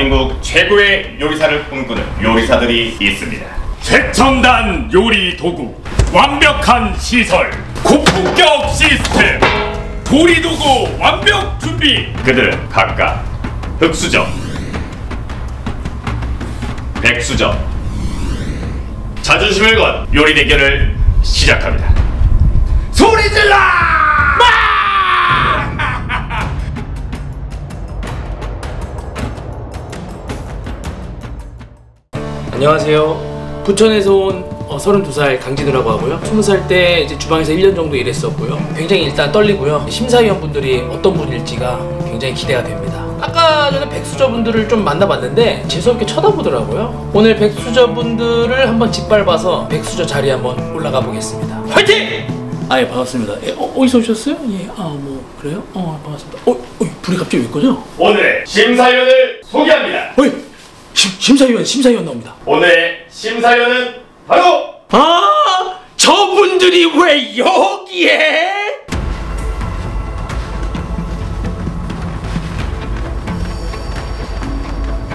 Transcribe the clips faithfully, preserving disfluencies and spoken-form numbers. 대한민국 최고의 요리사를 꿈꾸는 요리사들이 있습니다. 최첨단 요리 도구, 완벽한 시설, 고품격 시스템, 조리도구 완벽 준비. 그들은 각각 흑수저, 백수저, 자존심을 건 요리 대결을 시작합니다. 소리 질러! 안녕하세요. 부천에서 온 어, 서른두 살 강진우라고 하고요. 스무 살 때 이제 주방에서 일 년 정도 일했었고요. 굉장히 일단 떨리고요. 심사위원분들이 어떤 분일지가 굉장히 기대가 됩니다. 아까 전에 백수저분들을 좀 만나봤는데 재수없게 쳐다보더라고요. 오늘 백수저분들을 한번 짓밟아서 백수저 자리에 한번 올라가 보겠습니다. 화이팅! 아, 예, 반갑습니다. 예, 어, 어디서 오셨어요? 예, 아, 뭐 그래요? 어, 반갑습니다. 어, 어 불이 갑자기 왜 꺼져? 오늘의 심사위원을 소개합니다. 어이, 시, 심사위원, 심사위원 나옵니다. 오늘의 심사위원은 바로! 아! 저분들이 왜 여기에?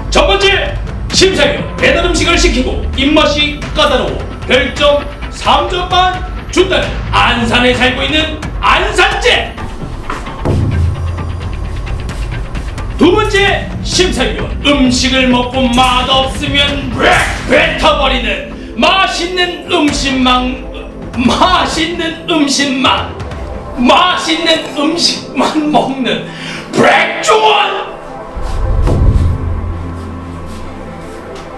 첫 번째 심사위원, 배달 음식을 시키고 입맛이 까다로워 별점 삼 점만 준다는 안산에 살고 있는 안성재. 두 번째 심사위원, 음식을 먹고 맛없으면 뱉어버리는 맛있는 음식만, 맛있는 음식만, 맛있는 음식만 먹는 백종원!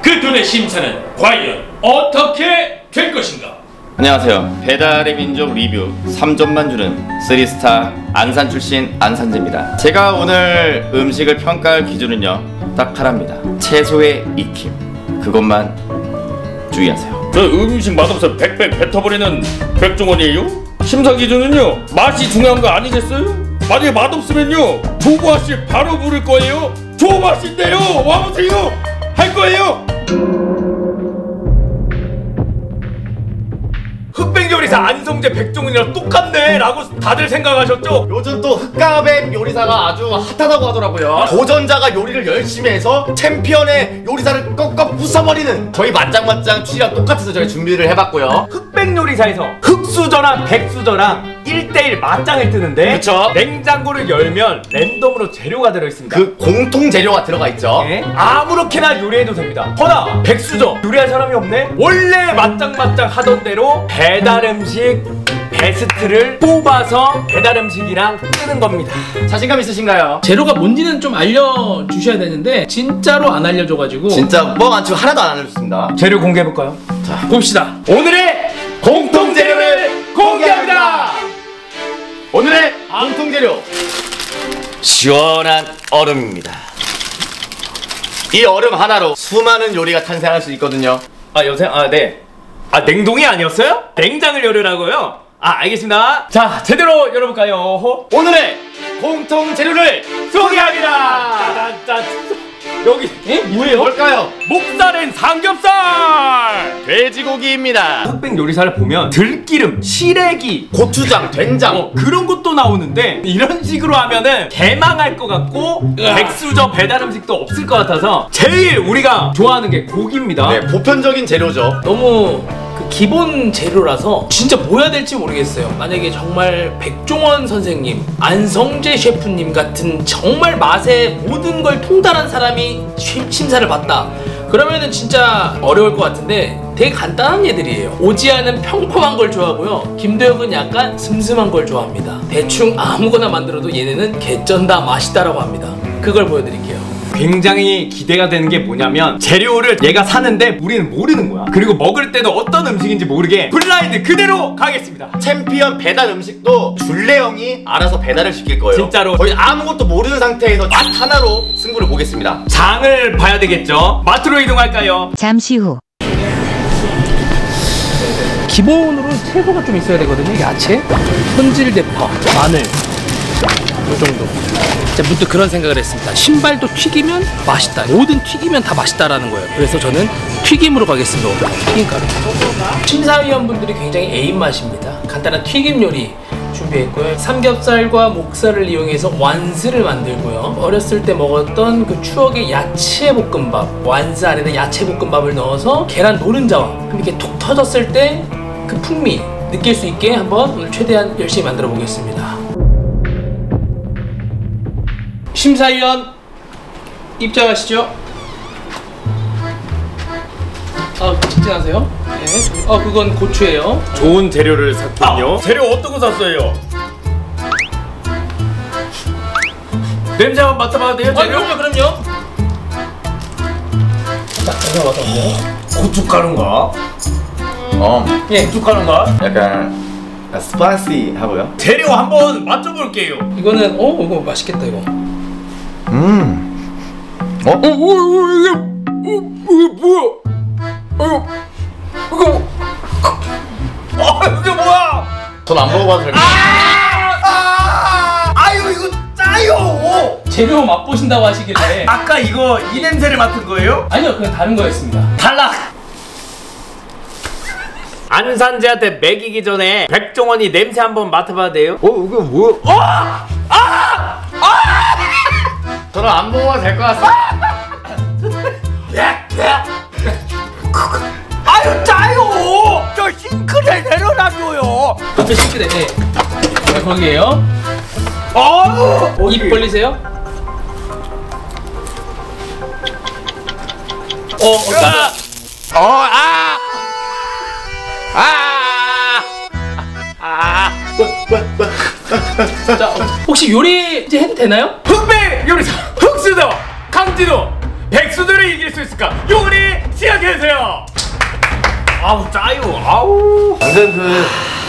그들의 심사는 과연 어떻게 될 것인가? 안녕하세요. 배달의 민족 리뷰 삼 점만 주는 쓰리 스타 안산 출신 안성재입니다. 제가 오늘 음식을 평가할 기준은요, 딱 하나입니다. 채소의 익힘. 그것만 주의하세요. 저 음식 맛없어 백백 뱉어버리는 백종원이에요? 심사 기준은요, 맛이 중요한 거 아니겠어요? 만약에 맛없으면요, 조부 아씨 바로 부를 거예요. 조부 아씨인데요, 와보세요! 할 거예요! 흑백요리사 안성재 백종원이랑 똑같네 라고 다들 생각하셨죠? 요즘 또 흑가백 요리사가 아주 핫하다고 하더라고요. 도전자가 요리를 열심히 해서 챔피언의 요리사를 꺾어 부숴버리는 저희 만장만장 취지랑 똑같아서 저희 준비를 해봤고요. 흑백요리사에서 흑수저랑 백수저랑 일 대 일 맞짱을 뜨는데, 그쵸? 냉장고를 열면 랜덤으로 재료가 들어있습니다. 그 공통 재료가 들어가 있죠. 네. 아무렇게나 요리해도 됩니다. 허나 백수저 요리할 사람이 없네? 원래 맞짱맞짱 하던 대로 배달음식 베스트를 뽑아서 배달음식이랑 뜨는 겁니다. 자신감 있으신가요? 재료가 뭔지는 좀 알려주셔야 되는데 진짜로 안 알려줘가지고 진짜 뭐 안 치고 하나도 안 알려줬습니다. 재료 공개해볼까요? 자, 봅시다. 오늘의 공통재료를 공개합니다. 오늘의 공통재료, 시원한 얼음입니다. 이 얼음 하나로 수많은 요리가 탄생할 수 있거든요. 아, 여보세요? 아, 네. 아, 냉동이 아니었어요? 냉장을 열으라고요? 아, 알겠습니다. 자, 제대로 열어볼까요? 어허? 오늘의 공통 재료를 소개합니다. 짠, 여기 에? 뭐예요? 뭘까요? 목살은 삼겹살, 돼지고기입니다. 흑백 요리사를 보면 들기름, 시래기, 고추장, 된장 어, 그런 것도 나오는데 이런 식으로 하면은 개망할 것 같고 으악. 백수저 배달 음식도 없을 것 같아서 제일 우리가 좋아하는 게 고기입니다. 네, 보편적인 재료죠. 너무 그 기본 재료라서 진짜 뭐 해야 될지 모르겠어요. 만약에 정말 백종원 선생님, 안성재 셰프님 같은 정말 맛의 모든 걸 통달한 사람이 심사를 봤다 그러면은 진짜 어려울 것 같은데 되게 간단한 애들이에요. 오지아는 평범한 걸 좋아하고요, 김도혁은 약간 슴슴한 걸 좋아합니다. 대충 아무거나 만들어도 얘네는 개쩐다, 맛있다라고 합니다. 그걸 보여드릴게요. 굉장히 기대가 되는 게 뭐냐면 재료를 얘가 사는데 우리는 모르는 거야. 그리고 먹을 때도 어떤 음식인지 모르게 블라인드 그대로 가겠습니다. 챔피언 배달 음식도 줄레형이 알아서 배달을 시킬 거예요. 진짜로 거의 아무것도 모르는 상태에서 맛 하나로 승부를 보겠습니다. 장을 봐야 되겠죠? 마트로 이동할까요? 잠시 후. 기본으로 채소가 좀 있어야 되거든요. 야채, 손질대파, 마늘 이 정도. 제가 문득 그런 생각을 했습니다. 신발도 튀기면 맛있다. 뭐든 튀기면 다 맛있다라는 거예요. 그래서 저는 튀김으로 가겠습니다. 튀김가루. 심사위원분들이 굉장히 애입맛입니다. 간단한 튀김 요리 준비했고요. 삼겹살과 목살을 이용해서 완스를 만들고요. 어렸을 때 먹었던 그 추억의 야채볶음밥, 완스 안에는 야채볶음밥을 넣어서 계란 노른자와 이렇게 톡 터졌을 때 그 풍미 느낄 수 있게 한번 오늘 최대한 열심히 만들어 보겠습니다. 심사위원 입장하시죠. 아, 직진하세요. 네. 아, 그건 고추예요. 좋은 재료를 샀군요. 아, 재료 어떤 거 샀어요? 냄새 한번 맡아봐도 돼요? 재료? 아, 그럼요. 냄새 맡아도 돼요? 고춧가루인가? 어, 예. 고춧가루인가? 약간 스파이시 하고요. 재료 한번 맞춰볼게요. 이거는 어, 이거 맛있겠다 이거. 음. 어? 어, 이게 어, 뭐야? 어, 이거 어, 이게 뭐야? 전 안 먹어봐도 될까요? 아, 아유 이거 짜요. 재료 맛보신다고 하시길래. 아, 아까 이거 이 냄새를 맡은 거예요? 아니요, 그건 다른 거였습니다. 탈락. 안산재한테 먹이기 전에 백종원이 냄새 한번 맡아봐도 돼요? 어? 이게 뭐야? 어! 아! 아! 저는 안 먹어도 될 것 같습니다. 아유 짜요! 저 싱크대 내려놔줘요! 저 싱크대, 네. 네, 거기에요. 어우! 입 벌리세요. 어, 어쩌다. 어, 아! 아! 아! 아! 자, 혹시 요리 이제 해도 되나요? 흑백 요리사 흑수저 강진호 백수들을 이길 수 있을까? 요리 시작해주세요. 아우 짜요. 아우. 방금 그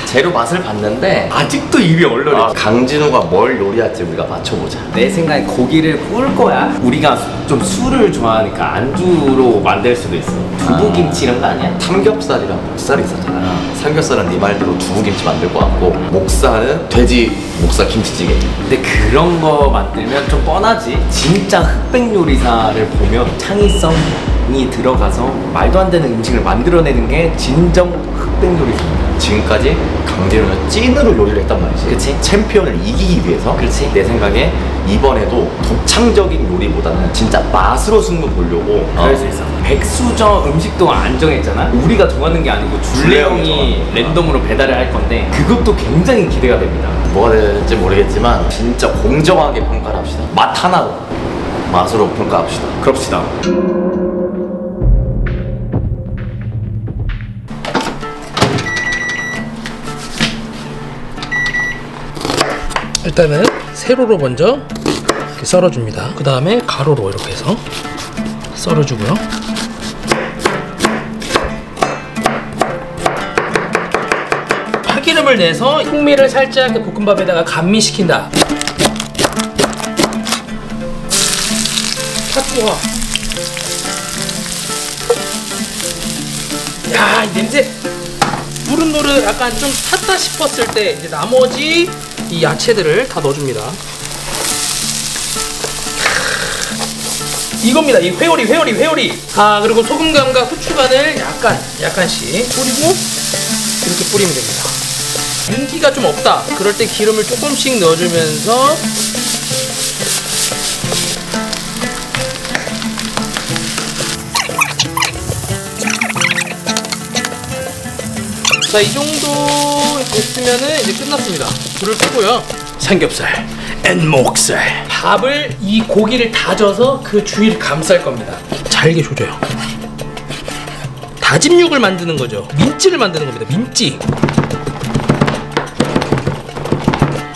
재료 맛을 봤는데 아직도 입이 얼얼해. 아, 강진호가 뭘 요리할지 우리가 맞춰보자. 내 생각에 고기를 구울 거야. 우리가 좀 술을 좋아하니까 안주로 만들 수도 있어. 두부김치 이런 거 아니야? 삼겹살이랑 목살이 있었잖아. 삼겹살은 네 말대로 두부김치 만들 것 같고 목살은 돼지 목살 김치찌개. 근데 그런 거 만들면 좀 뻔하지. 진짜 흑백요리사를 보면 창의성이 들어가서 말도 안 되는 음식을 만들어내는 게 진정 흑백요리사입니다. 지금까지 강진호가 찐으로 요리를 했단 말이지. 그치? 챔피언을 이기기 위해서. 그렇지. 내 생각에 이번에도 독창적인 요리보다는 진짜 맛으로 승부 보려고. 어. 그럴 수 있어. 백수저 음식도 안 정했잖아. 우리가 정하는 게 아니고 줄레형이 랜덤으로 배달을 할 건데 그것도 굉장히 기대가 됩니다. 뭐가 될지 모르겠지만 진짜 공정하게 평가를 합시다. 맛 하나로 맛으로 평가합시다. 그럽시다. 일단은 세로로 먼저 이렇게 썰어줍니다. 그 다음에 가로로 이렇게 해서 썰어주고요. 파기름을 내서 풍미를 살짝 볶음밥에다가 감미시킨다. 팥구워. 야, 이 냄새 노릇노릇 약간 좀 탔다 싶었을 때 이제 나머지 이 야채들을 다 넣어줍니다. 이겁니다. 이 회오리, 회오리, 회오리. 아, 그리고 소금간과 후추간을 약간, 약간씩 뿌리고 이렇게 뿌리면 됩니다. 윤기가 좀 없다. 그럴 때 기름을 조금씩 넣어주면서 자, 이 정도 됐으면은 이제 끝났습니다. 불을 끄고요. 삼겹살, 앤 목살. 밥을 이 고기를 다져서 그 주위를 감쌀 겁니다. 잘게 조져요. 다짐육을 만드는 거죠. 민찌를 만드는 겁니다. 민찌.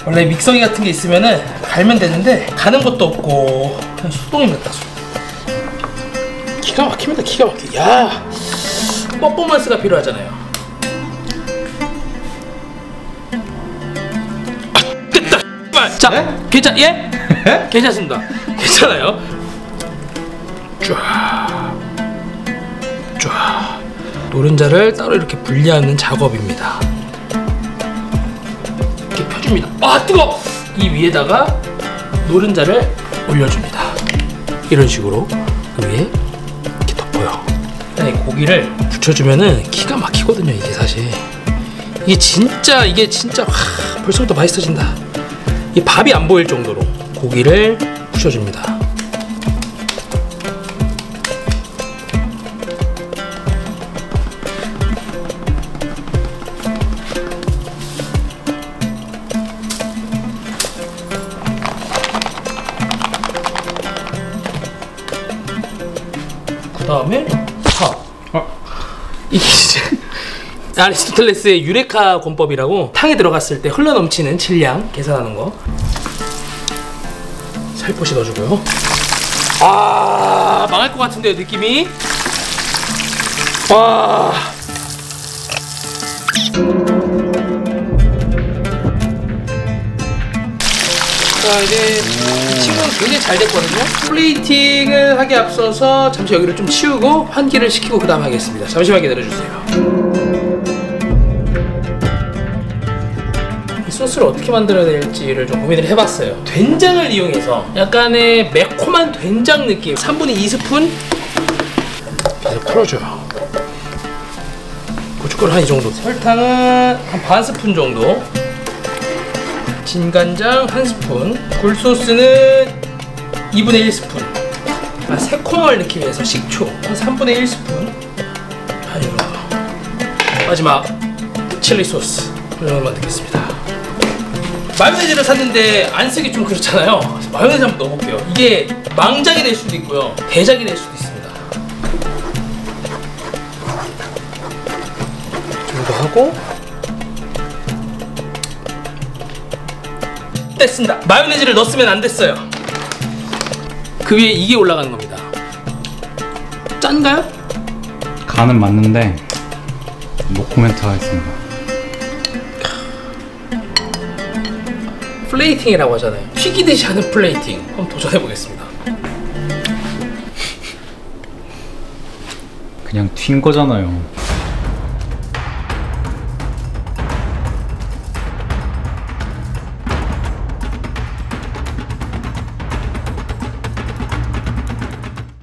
원래 믹서기 같은 게 있으면은 갈면 되는데 가는 것도 없고 그냥 수동입니다. 기가 막힙니다. 기가 막혀. 야, 퍼포먼스가 필요하잖아요. 자, 네? 괜찮, 예? 네? 괜찮습니다. 괜찮아요. 쫙, 쫙. 노른자를 따로 이렇게 분리하는 작업입니다. 이렇게 펴줍니다. 아, 뜨거워! 이 위에다가 노른자를 올려줍니다. 이런 식으로 위에 이렇게 덮어요. 일단 이 고기를 붙여주면은 기가 막히거든요, 이게 사실. 이게 진짜 이게 진짜 하, 벌써부터 맛있어진다. 이 밥이 안 보일 정도로 고기를 부셔줍니다. 그 다음에 밥. 어? 이게 진짜 아리스토텔레스의 유레카 권법이라고, 탕에 들어갔을 때 흘러넘치는 질량 계산하는 거 살포시 넣어주고요. 아 망할 것 같은데요 느낌이. 와 자, 이제 이 친구는 굉장히 잘 됐거든요. 플레이팅을 하기 앞서서 잠시 여기를 좀 치우고 환기를 시키고 그 다음 하겠습니다. 잠시만 기다려주세요. 소스를 어떻게 만들어야 될지를 좀 고민을 해봤어요. 된장을 이용해서 약간의 매콤한 된장 느낌, 삼분의 이 스푼 계속 풀어줘요. 고춧가루 한 이 정도, 설탕은 한 반 스푼 정도, 진간장 한 스푼, 굴소스는 이분의 일 스푼, 아, 새콤함을 느끼기 위해서 식초 한 삼분의 일 스푼, 한 이 정도, 마지막 칠리 소스 이 정도만 넣겠습니다. 마요네즈를 샀는데 안 쓰기 좀 그렇잖아요. 마요네즈 한번 넣어볼게요. 이게 망작이 될 수도 있고요, 대작이 될 수도 있습니다. 좀 더 하고 됐습니다. 마요네즈를 넣었으면 안 됐어요. 그 위에 이게 올라가는 겁니다. 짠가요? 간은 맞는데 노코멘트 하겠습니다. 플레이팅이라고 하잖아요. 튀기듯이 하는 플레이팅 한번 도전해보겠습니다. 그냥 튄 거잖아요.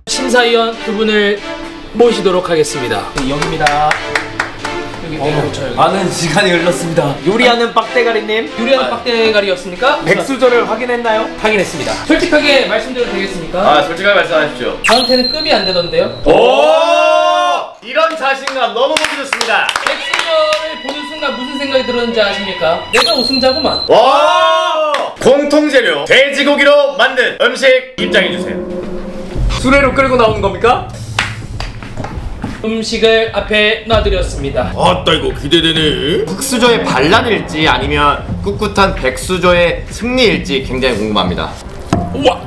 심사위원 두 분을 모시도록 하겠습니다. 네, 여기입니다. 어, 많은 시간이 흘렀습니다. 요리하는 빡대가리님, 요리하는 아, 빡대가리였습니까? 백수저를 확인했나요? 확인했습니다. 솔직하게 말씀드려도 되겠습니까? 아 솔직하게 말씀하십시오. 저한테는 급이 안 되던데요? 오! 이런 자신감 너무 보기 좋습니다. 백수저를 보는 순간 무슨 생각이 들었는지 아십니까? 내가 우승자구만. 와! 공통재료 돼지고기로 만든 음식 입장해주세요. 수레로 끌고 나오는 겁니까? 음식을 앞에 놔드렸습니다. 아따 이거 기대되네. 흑수저의 반란일지 아니면 꿋꿋한 백수저의 승리일지 굉장히 궁금합니다. 우와!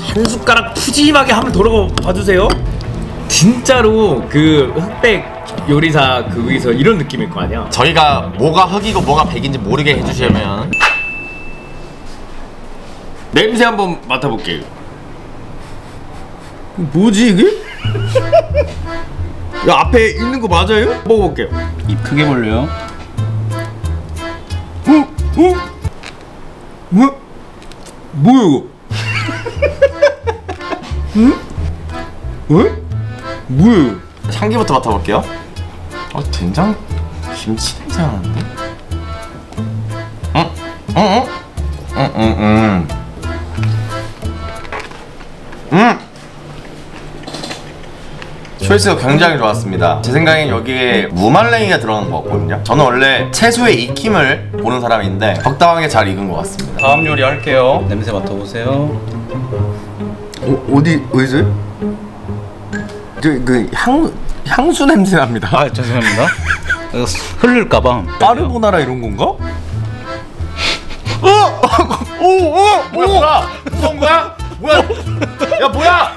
한 숟가락 푸짐하게 한번 돌아봐주세요. 진짜로 그 흑백 요리사 거기서 이런 느낌일 거 아니야. 저희가 뭐가 흑이고 뭐가 백인지 모르게 해주시려면 냄새 한번 맡아볼게요. 뭐지 이게? 야, 앞에 있는 거 맞아요? 먹어볼게요. 입 크게 벌려요. 어? 어? 어? 뭐야 이거? 응? 어? 뭐야 이거? 향기부터 맡아볼게요. 아 된장? 김치 냄새 나는데? 응? 응? 응? 응? 응? 응? 초이스가 굉장히 좋았습니다. 제 생각엔 여기에 무말랭이가 들어가는 것 같거든요. 저는 원래 채소의 익힘을 보는 사람인데 적당하게 잘 익은 것 같습니다. 다음 요리 할게요. 냄새 맡아보세요. 어, 어디 어디서요? 그, 그 향, 향수 냄새 납니다. 아 죄송합니다. 흘릴까봐. 까르보나라 이런 건가? 어! 오! 오! 뭐야? 뭐야? 뭐야? 뭐야? 야 뭐야?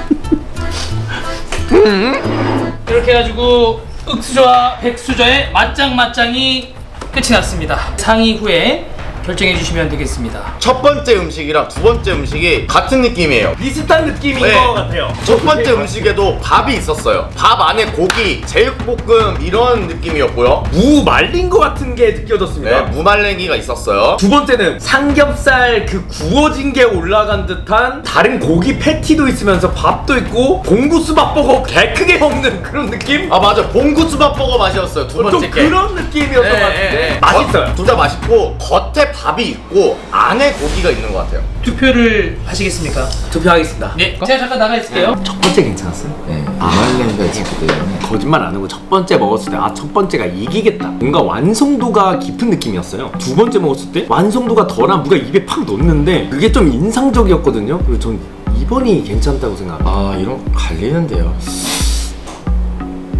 이렇게 해가지고 흑수저와 백수저의 맞짱맞짱이 끝이 났습니다. 상의 후에 결정해 주시면 되겠습니다. 첫 번째 음식이랑 두 번째 음식이 같은 느낌이에요. 비슷한 느낌인 네. 것 같아요. 첫 번째 음식에도 밥이 있었어요. 밥 안에 고기, 제육볶음 이런 느낌이었고요. 무 말린 것 같은 게 느껴졌습니다. 네, 무 말랭이가 있었어요. 두 번째는 삼겹살 그 구워진 게 올라간 듯한 다른 고기 패티도 있으면서 밥도 있고 봉구수밥버거 개 크게 먹는 그런 느낌? 아 맞아, 봉구수밥버거 맛이었어요. 두 번째 게 그런 느낌이었던 네, 것 같은데 네, 네. 맛있어요. 둘 다 맛있고 겉에 밥이 있고 안에 고기가 있는 것 같아요. 투표를 하시겠습니까? 투표하겠습니다. 네. 제가 잠깐 나가 있을게요. 첫 번째 괜찮았어요. 네. 아말랭이가 있었기 때문에 거짓말 안 하고 첫 번째 먹었을 때 아, 첫 번째가 이기겠다. 뭔가 완성도가 깊은 느낌이었어요. 두 번째 먹었을 때 완성도가 덜한 무가 입에 팍 넣었는데 그게 좀 인상적이었거든요. 그리고 전 이번이 괜찮다고 생각합니다. 아, 이런 거 갈리는데요.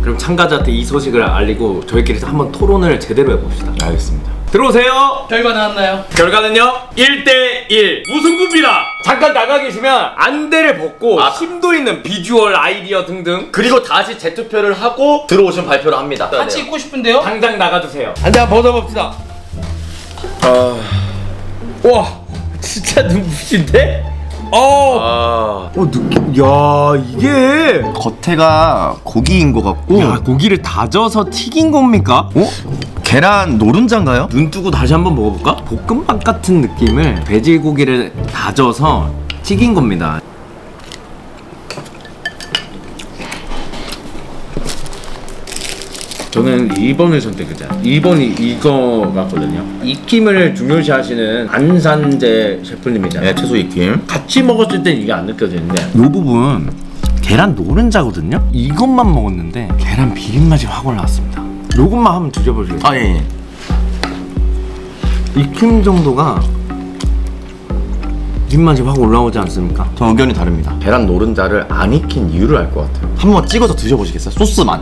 그럼 참가자한테 이 소식을 알리고 저희끼리 한번 토론을 제대로 해봅시다. 알겠습니다. 들어오세요. 결과 나왔나요? 결과는요 일 대 일 무승부입니다. 잠깐 나가 계시면 안대를 벗고 아, 심도 있는 비주얼 아이디어 등등 그리고 다시 재투표를 하고 들어오시면 발표를 합니다. 같이 있고 싶은데요? 당장 나가주세요. 안대 한번 벗어봅시다. 아... 와 진짜 눈부신데? 어, 아... 어 느낌, 야 이게 겉에가 고기인 것 같고 야, 고기를 다져서 튀긴 겁니까? 어? 계란 노른자인가요? 눈 뜨고 다시 한번 먹어볼까? 볶음밥 같은 느낌을 돼지고기를 다져서 튀긴 겁니다. 저는 이 번을 선택했죠. 이 번이 이거 같거든요. 익힘을 중요시 하시는 안성재 셰프님이잖아요. 네, 채소 익힘. 같이 먹었을 땐 이게 안 느껴지는데 이 부분 계란 노른자거든요? 이것만 먹었는데 계란 비린맛이 확 올라왔습니다. 요것만 한번 드셔보시겠어요? 아 예, 예. 익힘 정도가 입맛이 확 올라오지 않습니까? 저 의견이 다릅니다. 계란 노른자를 안 익힌 이유를 알 것 같아요. 한번 찍어서 드셔보시겠어요? 소스만.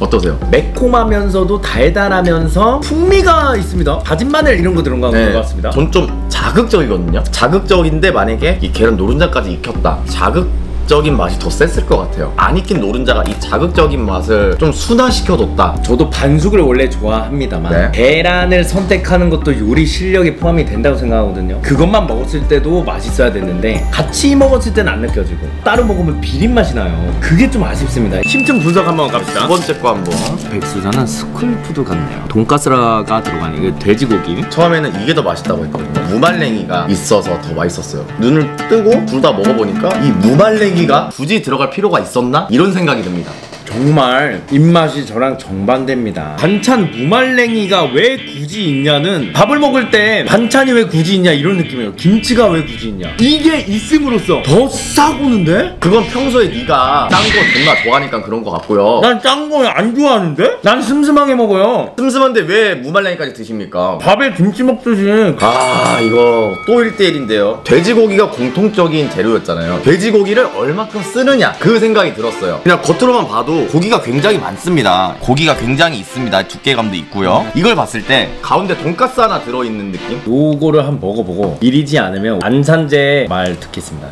어떠세요? 매콤하면서도 달달하면서 풍미가 있습니다. 다진 마늘 이런 거 들어간 네. 것 같습니다. 전 좀 자극적이거든요? 자극적인데 만약에 이 계란 노른자까지 익혔다. 자극 자극적인 맛이 더 셌을 것 같아요. 안 익힌 노른자가 이 자극적인 맛을 좀 순화시켜줬다. 저도 반숙을 원래 좋아합니다만 네. 계란을 선택하는 것도 요리 실력이 포함이 된다고 생각하거든요. 그것만 먹었을 때도 맛있어야 되는데 같이 먹었을 때는 안 느껴지고 따로 먹으면 비린맛이 나요. 그게 좀 아쉽습니다. 심층 분석 한번 갑시다. 두 번째 거 한번. 백수저는 스쿨푸드 같네요. 돈까스가 들어가는 이게 돼지고기. 처음에는 이게 더 맛있다고 했거든요. 무말랭이가 있어서 더 맛있었어요. 눈을 뜨고 둘 다 먹어보니까 이 무말랭이 굳이 들어갈 필요가 있었나? 이런 생각이 듭니다. 정말 입맛이 저랑 정반대입니다. 반찬 무말랭이가 왜 굳이 있냐는 밥을 먹을 때 반찬이 왜 굳이 있냐 이런 느낌이에요. 김치가 왜 굳이 있냐. 이게 있음으로써 더 싹 오는데? 그건 평소에 네가 짠 거 존나 좋아하니까 그런 거 같고요. 난 짠 거 안 좋아하는데? 난 슴슴하게 먹어요. 슴슴한데 왜 무말랭이까지 드십니까? 밥에 김치 먹듯이. 아 이거 또 일 대 일인데요 돼지고기가 공통적인 재료였잖아요. 돼지고기를 얼마큼 쓰느냐 그 생각이 들었어요. 그냥 겉으로만 봐도 고기가 굉장히 많습니다. 고기가 굉장히 있습니다. 두께감도 있고요. 이걸 봤을 때 가운데 돈까스 하나 들어있는 느낌? 요거를 한번 먹어보고 이리지 않으면 안산재의 말 듣겠습니다.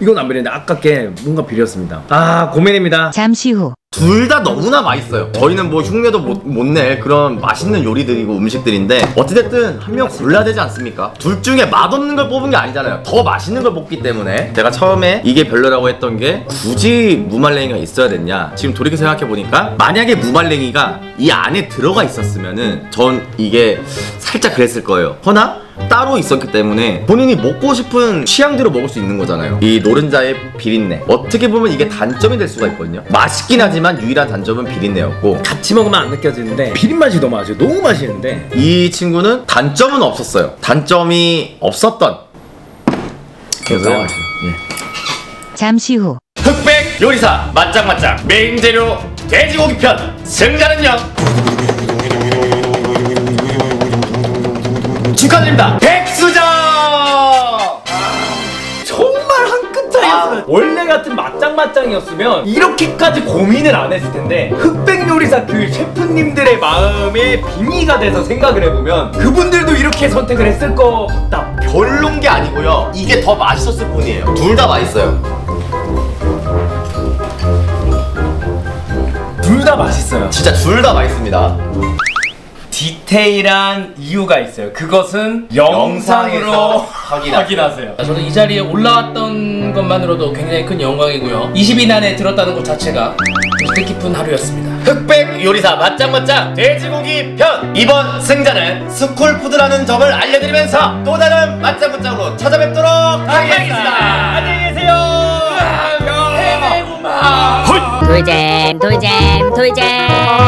이건 안 비렸는데 아깝게 뭔가 비렸습니다. 아 고민입니다. 잠시 후. 둘 다 너무나 맛있어요. 저희는 뭐 흉내도 못, 못 낼 그런 맛있는 요리들이고 음식들인데 어찌됐든 한 명 골라야 되지 않습니까? 둘 중에 맛없는 걸 뽑은 게 아니잖아요. 더 맛있는 걸 뽑기 때문에 제가 처음에 이게 별로라고 했던 게 굳이 무말랭이가 있어야 됐냐 지금 돌이켜 생각해보니까 만약에 무말랭이가 이 안에 들어가 있었으면은 전 이게 살짝 그랬을 거예요. 허나 따로 있었기 때문에 본인이 먹고 싶은 취향대로 먹을 수 있는 거잖아요. 이 노른자의 비린내 어떻게 보면 이게 단점이 될 수가 있거든요. 맛있긴 하지만 유일한 단점은 비린내였고 같이 먹으면 안 느껴지는데 비린맛이 너무 맛있어요. 너무 맛있는데 이 친구는 단점은 없었어요. 단점이 없었던 계속 네. 잠시 후 흑백 요리사 맞짱맞짱 메인 재료 돼지고기 편 승자는요 축하드립니다. 백수저! 정말 한 끗 차이였어요. 아, 원래 같은 맞짱맞짱이었으면 이렇게까지 고민을 안 했을 텐데 흑백요리사 그 셰프님들의 마음에 빙의가 돼서 생각을 해보면 그분들도 이렇게 선택을 했을 것 같다. 별론 게 아니고요. 이게 더 맛있었을 뿐이에요. 둘 다 맛있어요. 둘 다 맛있어요. 진짜 둘 다 맛있습니다. 디테일한 이유가 있어요. 그것은 영상으로 확인하세요. 확인하세요. 저는 이 자리에 올라왔던 것만으로도 굉장히 큰 영광이고요, 이십 인 안에 들었다는 것 자체가 뜻깊은 하루였습니다. 흑백 요리사 맛짱맛짱 돼지고기 편! 이번 승자는 스쿨푸드라는 점을 알려드리면서 또 다른 맛짱맛짱으로 찾아뵙도록 하겠습니다. 안녕히 계세요. 돌잼 돌잼 돌잼